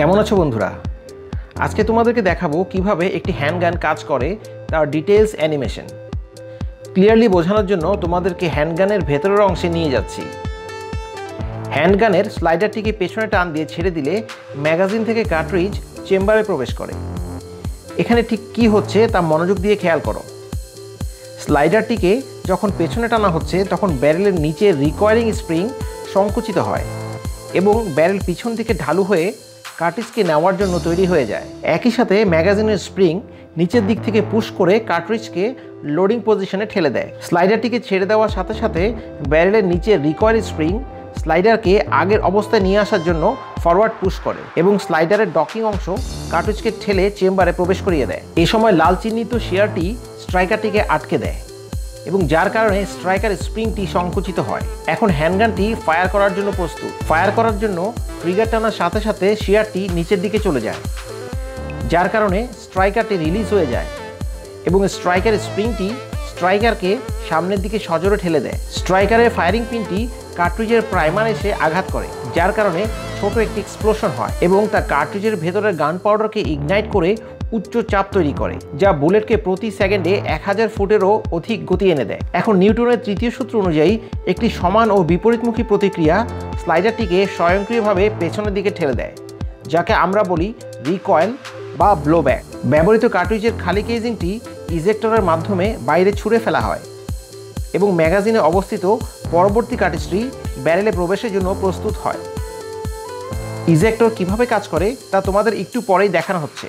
কেমন আছো বন্ধুরা? আজকে তোমাদেরকে দেখাবো কিভাবে একটি হ্যান্ডগান কাজ করে তার ডিটেইলস অ্যানিমেশন। ক্লিয়ারলি বোঝানোর জন্য তোমাদেরকে হ্যান্ডগানের ভেতরের অংশে নিয়ে যাচ্ছি। হ্যান্ডগানের স্লাইডারটিকে পেছনে টান দিয়ে ছেড়ে দিলে ম্যাগাজিন থেকে কার্ট্রিজ চেম্বারে প্রবেশ করে। এখানে ঠিক কী হচ্ছে তা মনোযোগ দিয়ে খেয়াল করো। স্লাইডারটিকে যখন পেছনে টানা হচ্ছে তখন ব্যারেলের নিচে রিকয়ারিং স্প্রিং সংকুচিত হয় এবং ব্যারেল পিছন দিকে ঢালু হয়ে কার্ট্রিজকে নেওয়ার জন্য তৈরি হয়ে যায়। একই সাথে ম্যাগাজিনের স্প্রিং নিচের দিক থেকে পুশ করে কার্ট্রিজকে লোডিং পজিশনে ঠেলে দেয়। স্লাইডারটিকে ছেড়ে দেওয়ার সাথে সাথে ব্যারেলের নিচে রিকয়ারি স্প্রিং স্লাইডারকে আগের অবস্থায় নিয়ে আসার জন্য ফরওয়ার্ড পুশ করে এবং স্লাইডারের ডকিং অংশ কার্ট্রিজকে ঠেলে চেম্বারে প্রবেশ করিয়ে দেয়। এই সময় লাল চিহ্নিত শিয়ারটি স্ট্রাইকারটিকে আটকে দেয় এবং যার কারণে স্ট্রাইকার স্প্রিংটি সংকুচিত হয়। এখন হ্যান্ডগানটি ফায়ার করার জন্য প্রস্তুত। ফায়ার করার জন্য ট্রিগার টানার সাথে সাথে শিয়ারটি নিচের দিকে চলে যায়, যার কারণে স্ট্রাইকারটি রিলিজ হয়ে যায় এবং স্ট্রাইকার স্প্রিংটি স্ট্রাইকারকে সামনের দিকে সজোরে ঠেলে দেয়। স্ট্রাইকারের ফায়ারিং পিনটি কার্ট্রিজের প্রাইমার এসে আঘাত করে, যার কারণে ছোট একটি এক্সপ্লোশন হয় এবং তা কার্ট্রিজের ভেতরের গান পাউডারকে ইগনাইট করে উচ্চ চাপ তৈরি করে, যা বুলেটকে প্রতি সেকেন্ডে 1000 ফুটেরও অধিক গতি এনে দেয়। এখন নিউটনের তৃতীয় সূত্র অনুযায়ী একটি সমান ও বিপরীতমুখী প্রতিক্রিয়া স্লাইডারটিকে স্বয়ংক্রিয়ভাবে পেছনের দিকে ঠেলে দেয়, যাকে আমরা বলি রিকয়েল বা ব্লোব্যাক। ব্যবহৃত কার্ট্রিজের খালি কেজিংটি ইজেক্টরের মাধ্যমে বাইরে ছুঁড়ে ফেলা হয় এবং ম্যাগাজিনে অবস্থিত পরবর্তী কার্ট্রিজটি ব্যারেলে প্রবেশের জন্য প্রস্তুত হয়। ইজেক্টর কিভাবে কাজ করে তা তোমাদের একটু পরেই দেখানো হচ্ছে।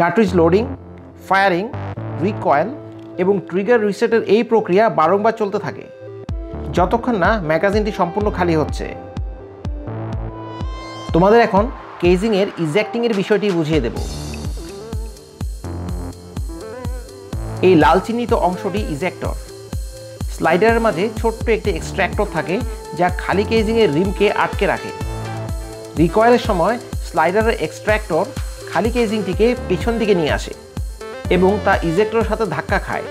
কার্ট্রিজ লোডিং, ফায়ারিং, রিকয়েল এবং ট্রিগার রিসেটের এই প্রক্রিয়া বারংবার চলতে থাকে যতক্ষণ না ম্যাগাজিনটি সম্পূর্ণ খালি হচ্ছে। তোমাদের এখন কেজিংয়ের ইজেক্টিংয়ের বিষয়টি বুঝিয়ে দেব। এই লাল চিহ্নিত অংশটি ইজেক্টর। স্লাইডারের মাঝে ছোট্ট একটি এক্সট্র্যাক্টর থাকে যা খালি কেজিংয়ের রিমকে আটকে রাখে। রিকয়েলের সময় স্লাইডারের এক্সট্র্যাক্টর খালি কেজিংটিকে পিছন দিকে নিয়ে আসে এবং তা ইজেক্টরের সাথে ধাক্কা খায়,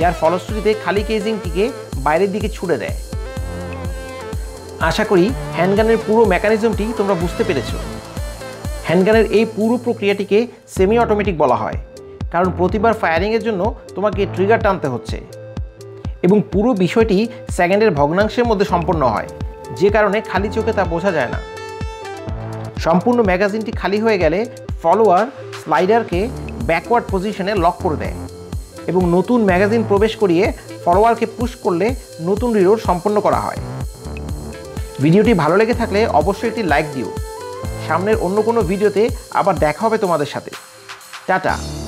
যার ফলশ্রুতিতে খালি কেজিংটিকে বাইরের দিকে ছুড়ে দেয়। আশা করি হ্যান্ডগানের পুরো মেকানিজমটি তোমরা বুঝতে পেরেছ। হ্যান্ডগানের এই পুরো প্রক্রিয়াটিকে সেমি অটোমেটিক বলা হয়, কারণ প্রতিবার ফায়ারিংয়ের জন্য তোমাকে ট্রিগার টানতে হচ্ছে এবং পুরো বিষয়টি সেকেন্ডের ভগ্নাংশের মধ্যে সম্পন্ন হয়, যে কারণে খালি চোখে তা বোঝা যায় না। সম্পূর্ণ ম্যাগাজিনটি খালি হয়ে গেলে ফলোয়ার স্লাইডারকে ব্যাকওয়ার্ড পজিশনে লক করে দেয় এবং নতুন ম্যাগাজিন প্রবেশ করিয়ে ফলোয়ারকে পুশ করলে নতুন রিলোড সম্পন্ন করা হয়। ভিডিওটি ভালো লেগে থাকলে অবশ্যই একটি লাইক দিও। সামনের অন্য কোনো ভিডিওতে আবার দেখা হবে তোমাদের সাথে। টাটা।